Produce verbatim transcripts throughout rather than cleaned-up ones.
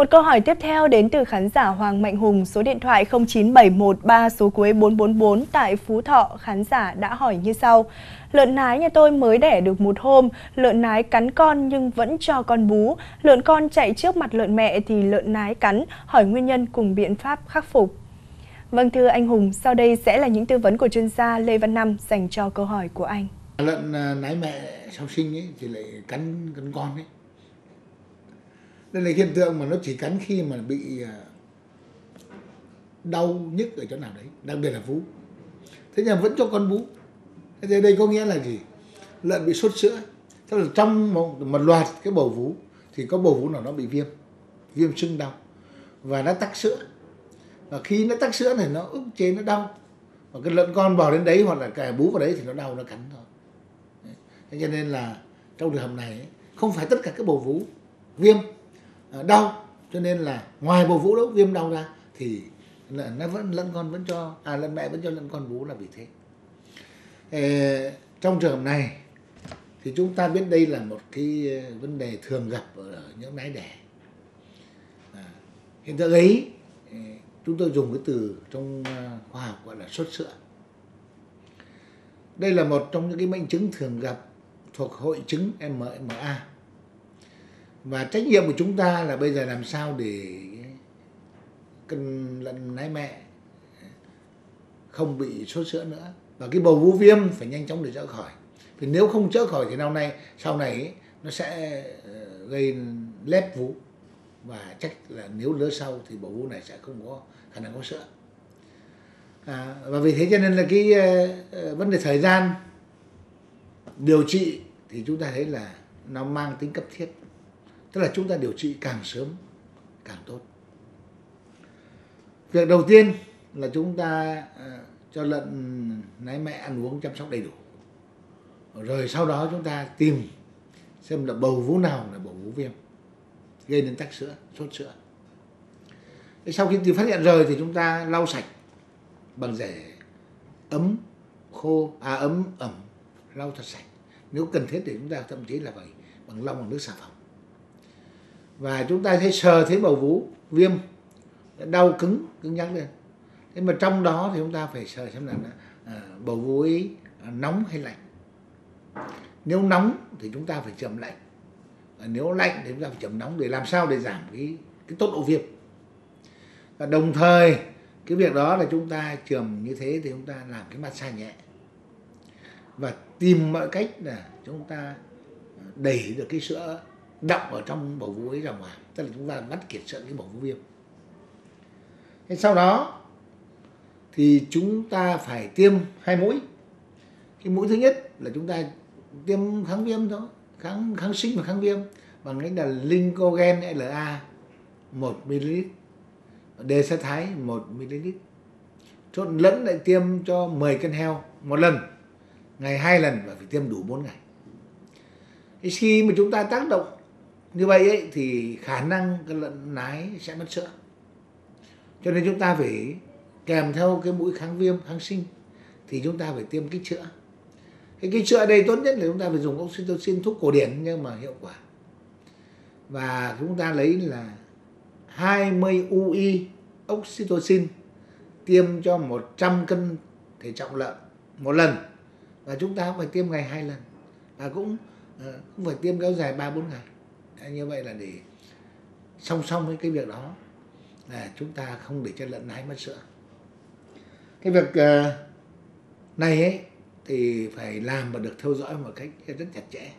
Một câu hỏi tiếp theo đến từ khán giả Hoàng Mạnh Hùng, số điện thoại không chín bảy một ba số cuối bốn bốn bốn tại Phú Thọ. Khán giả đã hỏi như sau: lợn nái nhà tôi mới đẻ được một hôm, lợn nái cắn con nhưng vẫn cho con bú. Lợn con chạy trước mặt lợn mẹ thì lợn nái cắn, hỏi nguyên nhân cùng biện pháp khắc phục. Vâng thưa anh Hùng, sau đây sẽ là những tư vấn của chuyên gia Lê Văn Năm dành cho câu hỏi của anh. Lợn nái mẹ sau sinh ấy thì lại cắn, cắn con ấy. Đây là hiện tượng mà nó chỉ cắn khi mà bị đau nhức ở chỗ nào đấy, đặc biệt là vú. Thế nhưng vẫn cho con bú. Thế đây có nghĩa là gì? Lợn bị sốt sữa. Thế là trong một, một loạt cái bầu vú thì có bầu vú nào nó bị viêm, viêm sưng đau và nó tắc sữa. Và khi nó tắc sữa này nó ức chế nó đau. Và cái lợn con bò đến đấy hoặc là cả bú vào đấy thì nó đau nó cắn thôi. Thế cho nên là trong trường hợp này ấy, không phải tất cả các bầu vú viêm đau, cho nên là ngoài bầu vú đâu viêm đau ra thì nó vẫn lợn con vẫn cho à lợn mẹ vẫn cho lợn con bú là vì thế. Ê, trong trường hợp này thì chúng ta biết đây là một cái vấn đề thường gặp ở những nái đẻ. À, hiện tượng ấy chúng tôi dùng cái từ trong khoa học gọi là sốt sữa. Đây là một trong những cái bệnh chứng thường gặp thuộc hội chứng em em a. Và trách nhiệm của chúng ta là bây giờ làm sao để cân lợn nái mẹ không bị sốt sữa nữa. Và cái bầu vú viêm phải nhanh chóng để chữa khỏi. Vì nếu không chữa khỏi thì năm nay sau này ấy, nó sẽ gây lép vú. Và chắc là nếu lứa sau thì bầu vú này sẽ không có khả năng có sữa. À, và vì thế cho nên là cái uh, vấn đề thời gian điều trị thì chúng ta thấy là nó mang tính cấp thiết. Tức là chúng ta điều trị càng sớm càng tốt. Việc đầu tiên là chúng ta uh, cho lợn nái mẹ ăn uống chăm sóc đầy đủ. Rồi sau đó chúng ta tìm xem là bầu vú nào là bầu vú viêm gây đến tắc sữa, sốt sữa. Sau khi tìm phát hiện rồi thì chúng ta lau sạch bằng rẻ ấm khô, à ấm ẩm, lau thật sạch. Nếu cần thiết thì chúng ta thậm chí là phải bằng lau bằng nước xà phòng. Và chúng ta thấy sờ thấy bầu vú viêm đau cứng, cứng nhắc lên. Thế mà trong đó thì chúng ta phải sờ xem là à, bầu vú ấy à, nóng hay lạnh. Nếu nóng thì chúng ta phải chườm lạnh. À, nếu lạnh thì chúng ta phải chườm nóng để làm sao để giảm cái, cái tốc độ viêm. Và đồng thời cái việc đó là chúng ta chườm như thế thì chúng ta làm cái massage nhẹ. Và tìm mọi cách là chúng ta đẩy được cái sữa đọng ở trong bầu vú ấy ra ngoài. Tức là chúng ta bắt kiệt sữa cái bầu vú viêm. Thế sau đó thì chúng ta phải tiêm hai mũi. Cái mũi thứ nhất là chúng ta tiêm kháng viêm thôi, kháng kháng sinh và kháng viêm bằng cách là linco gen lờ a một mi li lít, dexthesin một mi li lít. Trộn lẫn lại tiêm cho mười cân heo một lần, ngày hai lần và phải tiêm đủ bốn ngày. Thế khi mà chúng ta tác động như vậy ấy, thì khả năng cái lợn nái sẽ mất sữa. Cho nên chúng ta phải kèm theo cái mũi kháng viêm, kháng sinh thì chúng ta phải tiêm kích chữa. Cái kích chữa đây tốt nhất là chúng ta phải dùng oxytocin, thuốc cổ điển nhưng mà hiệu quả. Và chúng ta lấy là hai mươi u i oxytocin tiêm cho một trăm cân thể trọng lợn một lần. Và chúng ta cũng phải tiêm ngày hai lần. Và cũng, cũng phải tiêm kéo dài ba bốn ngày. Đấy, như vậy là để song song với cái việc đó là chúng ta không để cho lợn nái mất sữa. Cái việc này ấy, thì phải làm và được theo dõi một cách rất chặt chẽ.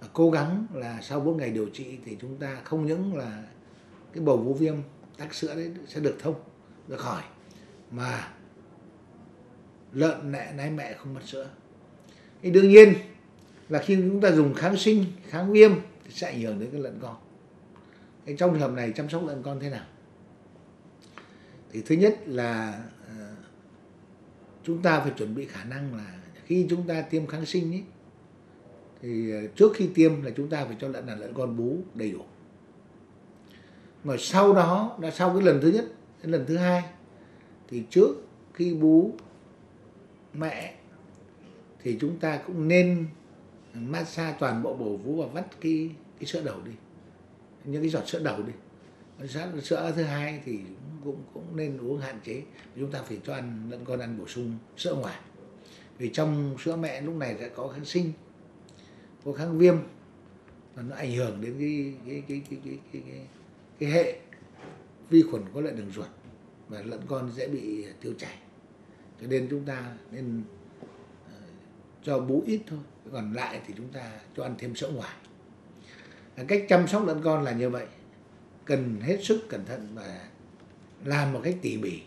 Và cố gắng là sau bốn ngày điều trị thì chúng ta không những là cái bầu vú viêm tắc sữa đấy sẽ được thông, được khỏi, mà lợn nái nái mẹ không mất sữa. Thì đương nhiên là khi chúng ta dùng kháng sinh, kháng viêm thì sẽ ảnh hưởng đến cái lợn con. Thì trong trường hợp này chăm sóc lợn con thế nào? Thì thứ nhất là chúng ta phải chuẩn bị khả năng là khi chúng ta tiêm kháng sinh ấy, thì trước khi tiêm là chúng ta phải cho lợn là lợn con bú đầy đủ. Mà sau đó, đã sau cái lần thứ nhất đến lần thứ hai thì trước khi bú mẹ thì chúng ta cũng nên massage toàn bộ bầu vú và vắt cái, cái sữa đầu đi, những cái giọt sữa đầu đi. Sữa thứ hai thì cũng cũng nên uống hạn chế. Chúng ta phải cho ăn lẫn con ăn bổ sung sữa ngoài. Vì trong sữa mẹ lúc này đã có kháng sinh, có kháng viêm, và nó ảnh hưởng đến cái cái cái cái cái cái, cái, cái hệ vi khuẩn có lợi đường ruột, và lợn con dễ bị tiêu chảy. Cho nên chúng ta nên uh, cho bú ít thôi, còn lại thì chúng ta cho ăn thêm sữa ngoài. À, cách chăm sóc lợn con là như vậy, cần hết sức cẩn thận và làm một cách tỉ mỉ.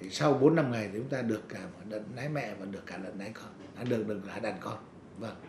Thì sau bốn năm ngày thì chúng ta được cả lợn nái mẹ và được cả lợn nái con, được được cả đàn con. Vâng.